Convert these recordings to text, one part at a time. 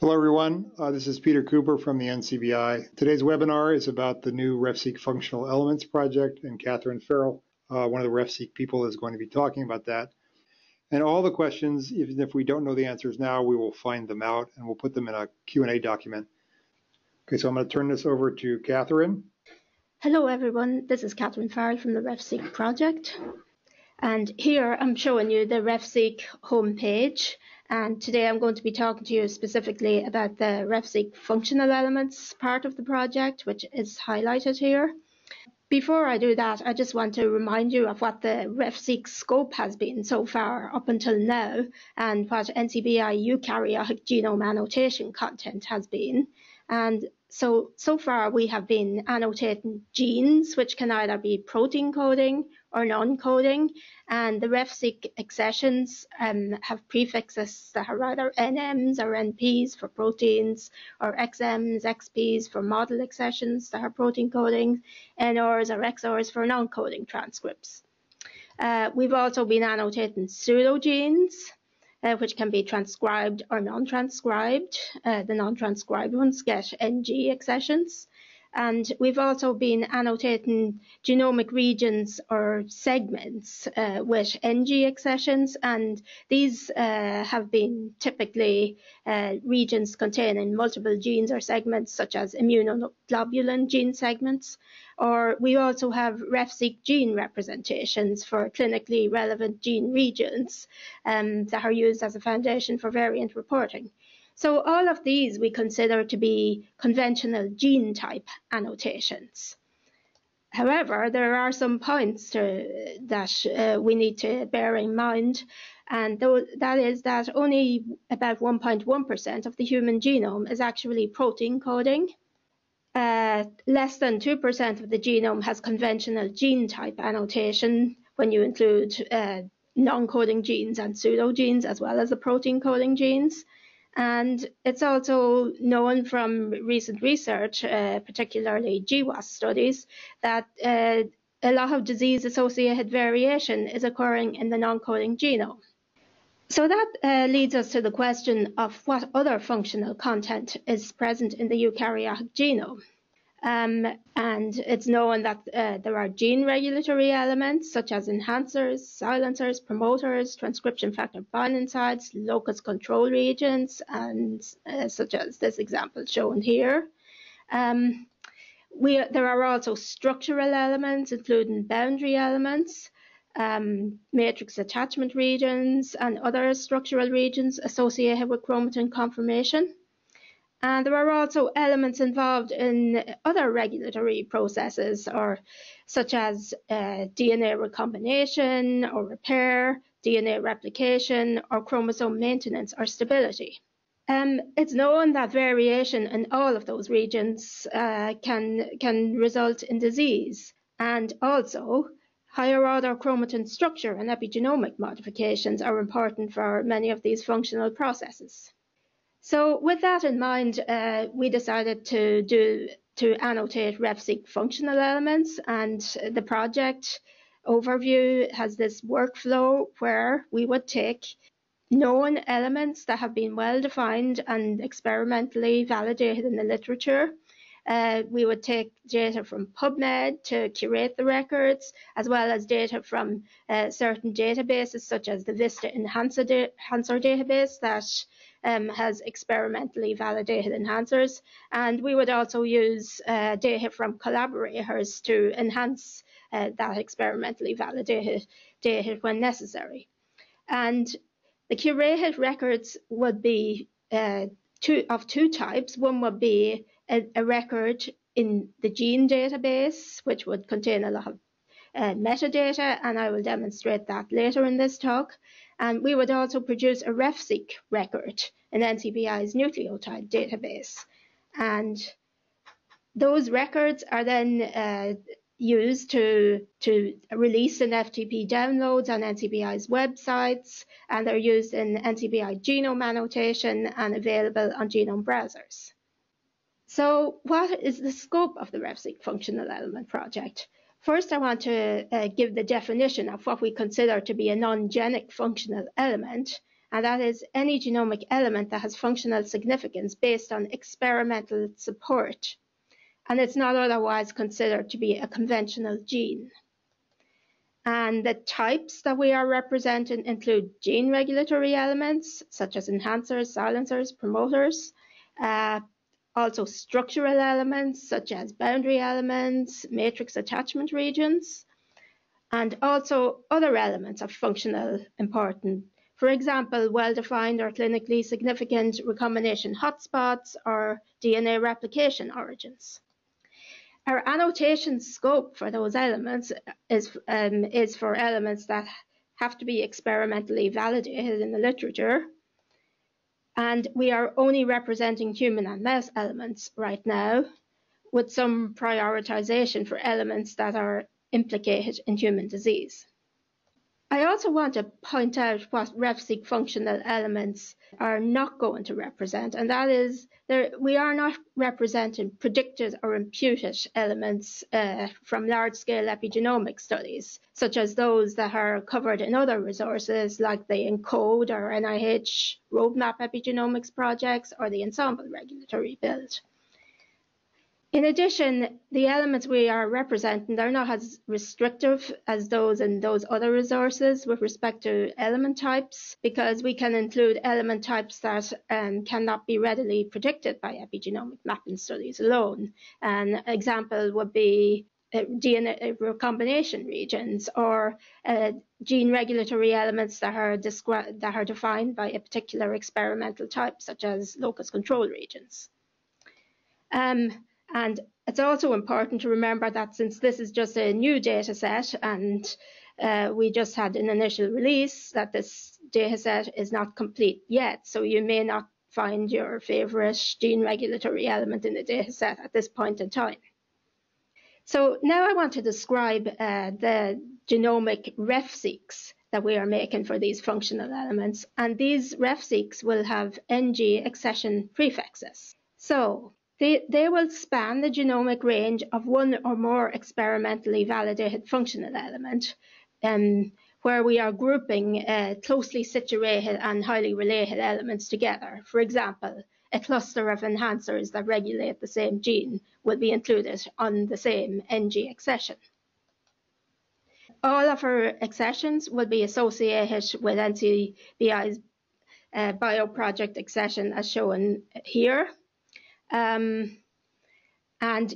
Hello everyone, this is Peter Cooper from the NCBI. Today's webinar is about the new RefSeq Functional Elements project, and Catherine Farrell, one of the RefSeq people, is going to be talking about that. And all the questions, even if we don't know the answers now, we will find them out and we'll put them in a Q&A document. Okay, so I'm going to turn this over to Catherine. Hello everyone, this is Catherine Farrell from the RefSeq project. And here I'm showing you the RefSeq homepage. And today I'm going to be talking to you specifically about the RefSeq functional elements part of the project, which is highlighted here. Before I do that, I just want to remind you of what the RefSeq scope has been so far up until now, and what NCBI eukaryotic genome annotation content has been. And so far we have been annotating genes, which can either be protein coding or non-coding, and the RefSeq accessions have prefixes that are either NMs or NPs for proteins, or XMs, XPs for model accessions that are protein coding, NRs or XRs for non-coding transcripts. We've also been annotating pseudogenes, which can be transcribed or non-transcribed. The non-transcribed ones get NG accessions. And we've also been annotating genomic regions or segments with NG accessions, and these have been typically regions containing multiple genes or segments, such as immunoglobulin gene segments. Or we also have RefSeq gene representations for clinically relevant gene regions that are used as a foundation for variant reporting. So all of these we consider to be conventional gene type annotations. However, there are some points that we need to bear in mind, and that is that only about 1.1% of the human genome is actually protein coding. Less than 2% of the genome has conventional gene type annotation when you include non-coding genes and pseudogenes, as well as the protein coding genes. And it's also known from recent research, particularly GWAS studies, that a lot of disease-associated variation is occurring in the non-coding genome. So that leads us to the question of what other functional content is present in the eukaryotic genome. And it's known that there are gene regulatory elements such as enhancers, silencers, promoters, transcription factor binding sites, locus control regions, and such as this example shown here. There are also structural elements, including boundary elements, matrix attachment regions, and other structural regions associated with chromatin conformation. And there are also elements involved in other regulatory processes, or such as DNA recombination or repair, DNA replication, or chromosome maintenance or stability. It's known that variation in all of those regions can result in disease, and also higher order chromatin structure and epigenomic modifications are important for many of these functional processes. So with that in mind, we decided to annotate RefSeq functional elements, and the project overview has this workflow where we would take known elements that have been well defined and experimentally validated in the literature. We would take data from PubMed to curate the records, as well as data from certain databases, such as the VISTA Enhancer database that has experimentally validated enhancers. And we would also use data from collaborators to enhance that experimentally validated data when necessary. And the curated records would be of two types. One would be a record in the gene database, which would contain a lot of metadata, and I will demonstrate that later in this talk. And we would also produce a RefSeq record in NCBI's nucleotide database. And those records are then used to release in FTP downloads on NCBI's websites, and they're used in NCBI genome annotation and available on genome browsers. So what is the scope of the RefSeq functional element project? First, I want to give the definition of what we consider to be a non-genic functional element, and that is any genomic element that has functional significance based on experimental support, and it's not otherwise considered to be a conventional gene. And the types that we are representing include gene regulatory elements, such as enhancers, silencers, promoters, also structural elements, such as boundary elements, matrix attachment regions, and also other elements of functional importance. For example, well-defined or clinically significant recombination hotspots or DNA replication origins. Our annotation scope for those elements is for elements that have to be experimentally validated in the literature. And we are only representing human and mouse elements right now, with some prioritization for elements that are implicated in human disease. I also want to point out what RefSeq functional elements are not going to represent, and that is we are not representing predicted or imputed elements from large-scale epigenomic studies, such as those that are covered in other resources like the ENCODE or NIH roadmap epigenomics projects or the Ensembl regulatory build. In addition, the elements we are representing are not as restrictive as those in those other resources with respect to element types, because we can include element types that cannot be readily predicted by epigenomic mapping studies alone. An example would be DNA recombination regions or gene regulatory elements that are defined by a particular experimental type, such as locus control regions. And it's also important to remember that since this is just a new data set and we just had an initial release, that this data set is not complete yet. So you may not find your favorite gene regulatory element in the data set at this point in time. So now I want to describe the genomic RefSeqs that we are making for these functional elements. And these RefSeqs will have NG accession prefixes. So they will span the genomic range of one or more experimentally validated functional element, where we are grouping closely situated and highly related elements together. For example, a cluster of enhancers that regulate the same gene will be included on the same NG accession. All of our accessions will be associated with NCBI's bioproject accession as shown here. And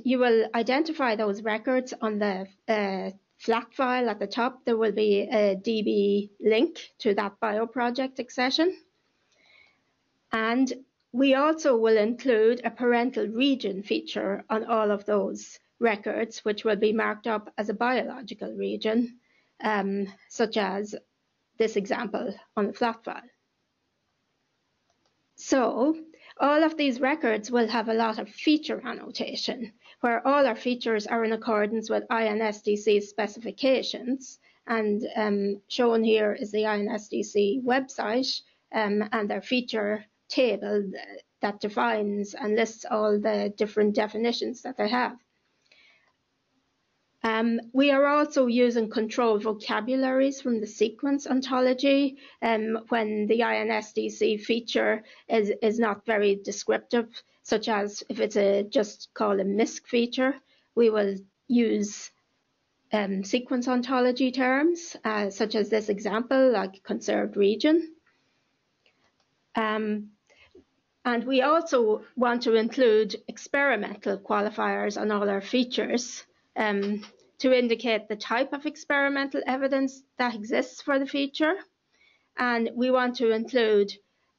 you will identify those records on the flat file at the top. There will be a DB link to that bioproject accession. And we also will include a parental region feature on all of those records, which will be marked up as a biological region, such as this example on the flat file. So, all of these records will have a lot of feature annotation, where all our features are in accordance with INSDC specifications. And shown here is the INSDC website and their feature table that defines and lists all the different definitions that they have. We are also using controlled vocabularies from the sequence ontology when the INSDC feature is not very descriptive, such as if it's just called a MISC feature, we will use sequence ontology terms, such as this example, like conserved region. And we also want to include experimental qualifiers on all our features, to indicate the type of experimental evidence that exists for the feature. And we want to include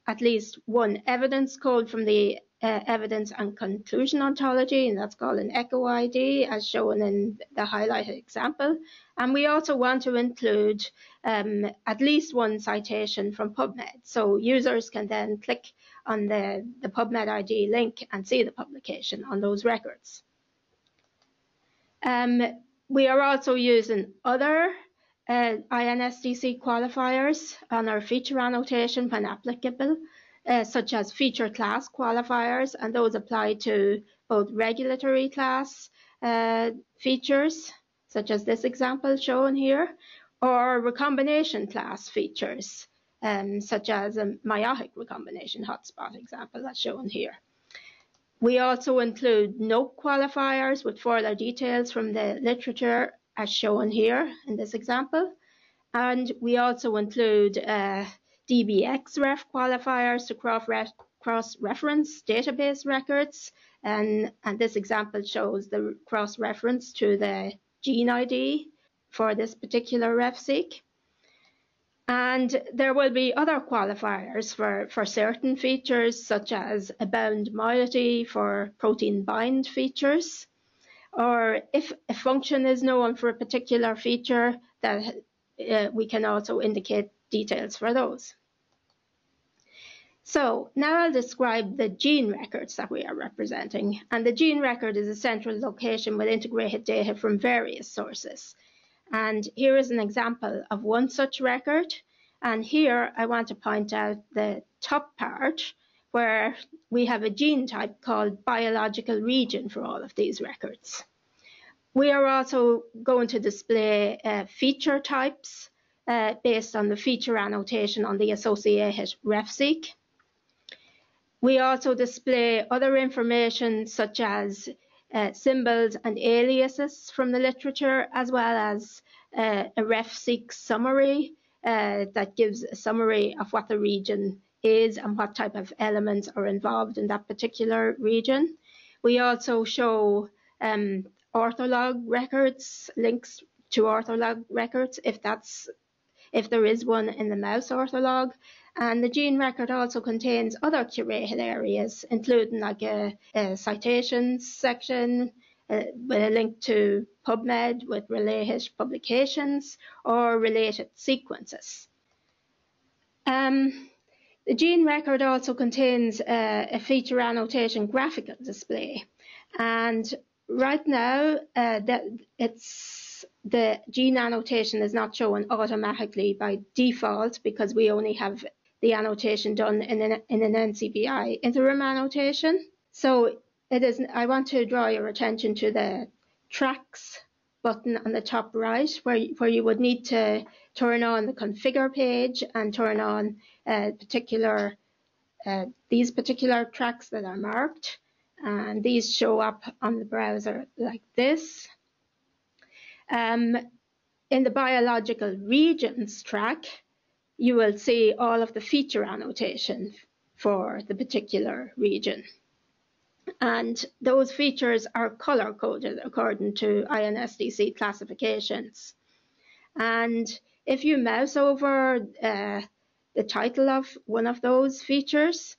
at least one evidence code from the Evidence and Conclusion Ontology, and that's called an ECHO ID, as shown in the highlighted example. And we also want to include at least one citation from PubMed, so users can then click on the PubMed ID link and see the publication on those records. We are also using other INSDC qualifiers on our feature annotation when applicable, such as feature class qualifiers, and those apply to both regulatory class features, such as this example shown here, or recombination class features, such as a meiotic recombination hotspot example that's shown here. We also include NOPE qualifiers with further details from the literature as shown here in this example. And we also include DBXref qualifiers to cross-reference database records. And this example shows the cross-reference to the gene ID for this particular RefSeq. And there will be other qualifiers for certain features, such as a bound moiety for protein bind features, or if a function is known for a particular feature, that we can also indicate details for those. So now I'll describe the gene records that we are representing. And the gene record is a central location with integrated data from various sources. And here is an example of one such record. And here I want to point out the top part where we have a gene type called biological region for all of these records. We are also going to display feature types based on the feature annotation on the associated RefSeq. We also display other information such as symbols and aliases from the literature, as well as a RefSeq summary that gives a summary of what the region is and what type of elements are involved in that particular region. We also show ortholog records, links to ortholog records if there is one in the mouse ortholog. And the gene record also contains other curated areas, including like a citations section with a link to PubMed with related publications or related sequences. The gene record also contains a feature annotation graphical display. And right now, the gene annotation is not shown automatically by default because we only have the annotation done in an NCBI interim annotation. So it is, I want to draw your attention to the tracks button on the top right, where you would need to turn on the configure page and turn on these particular tracks that are marked. And these show up on the browser like this. In the biological regions track, you will see all of the feature annotation for the particular region. And those features are color coded according to INSDC classifications. And if you mouse over the title of one of those features,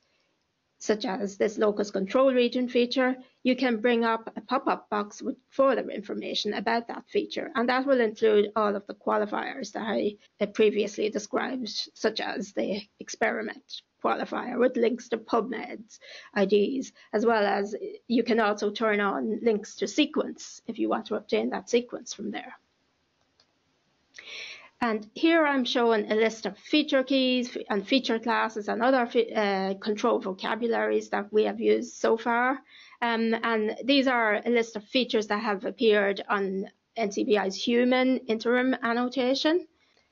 such as this locus control region feature, you can bring up a pop-up box with further information about that feature. And that will include all of the qualifiers that I previously described, such as the experiment qualifier with links to PubMed IDs, as well as you can also turn on links to sequence if you want to obtain that sequence from there. And here I'm showing a list of feature keys and feature classes and other control vocabularies that we have used so far. And these are a list of features that have appeared on NCBI's human interim annotation.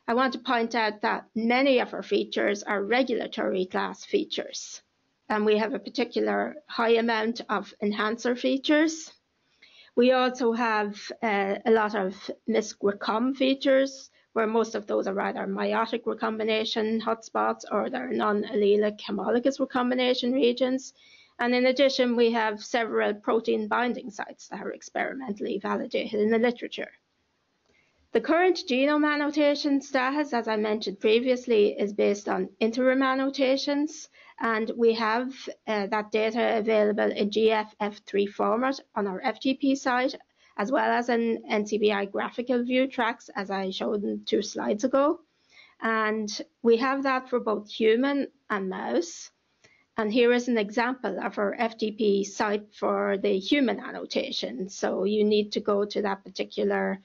I want to point out that many of our features are regulatory class features. And we have a particular high amount of enhancer features. We also have a lot of misc-recom features, where most of those are either meiotic recombination hotspots or their non-allelic homologous recombination regions. And in addition, we have several protein binding sites that are experimentally validated in the literature. The current genome annotation status, as I mentioned previously, is based on interim annotations, and we have that data available in GFF3 format on our FTP site, as well as an NCBI graphical view tracks, as I showed in 2 slides ago. And we have that for both human and mouse. And here is an example of our FTP site for the human annotation. So you need to go to that particular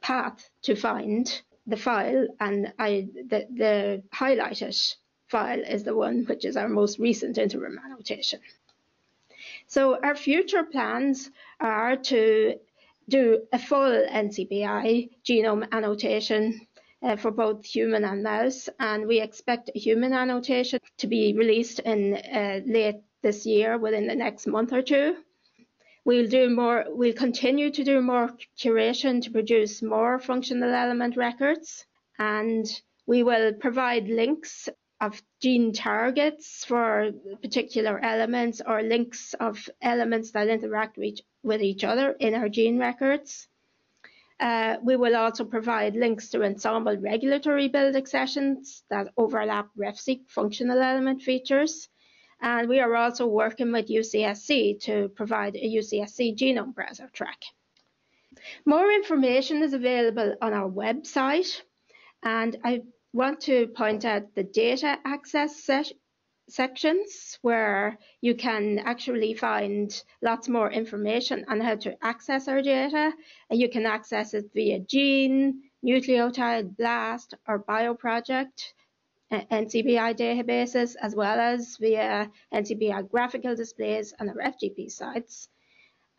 path to find the file. And the highlighted file is the one which is our most recent interim annotation. So our future plans are to do a full NCBI genome annotation for both human and mouse, and we expect a human annotation to be released in late this year, within the next month or two. We'll continue to do more curation to produce more functional element records, and we will provide links of gene targets for particular elements or links of elements that interact with each other in our gene records. We will also provide links to Ensembl regulatory build accessions that overlap RefSeq functional element features. And we are also working with UCSC to provide a UCSC genome browser track. More information is available on our website, and I want to point out the data access sections where you can actually find lots more information on how to access our data. And you can access it via gene, nucleotide, BLAST, or bioproject NCBI databases, as well as via NCBI graphical displays on our FGP sites.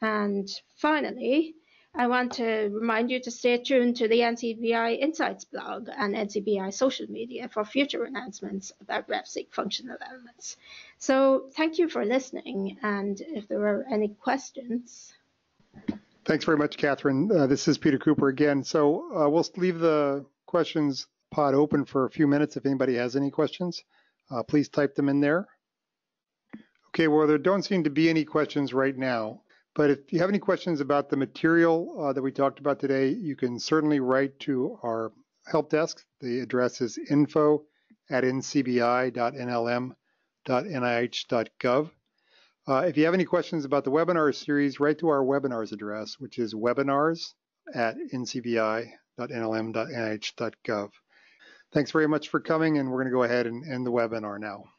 And finally, I want to remind you to stay tuned to the NCBI Insights blog and NCBI social media for future announcements about RefSeq functional elements. So thank you for listening, and if there were any questions. Thanks very much, Catherine. This is Peter Cooper again. So we'll leave the questions pod open for a few minutes. If anybody has any questions, please type them in there. Okay, well, there don't seem to be any questions right now, but if you have any questions about the material that we talked about today, you can certainly write to our help desk. The address is info@ncbi.nlm.nih.gov. If you have any questions about the webinar series, write to our webinars address, which is webinars@ncbi.nlm.nih.gov. Thanks very much for coming, and we're going to go ahead and end the webinar now.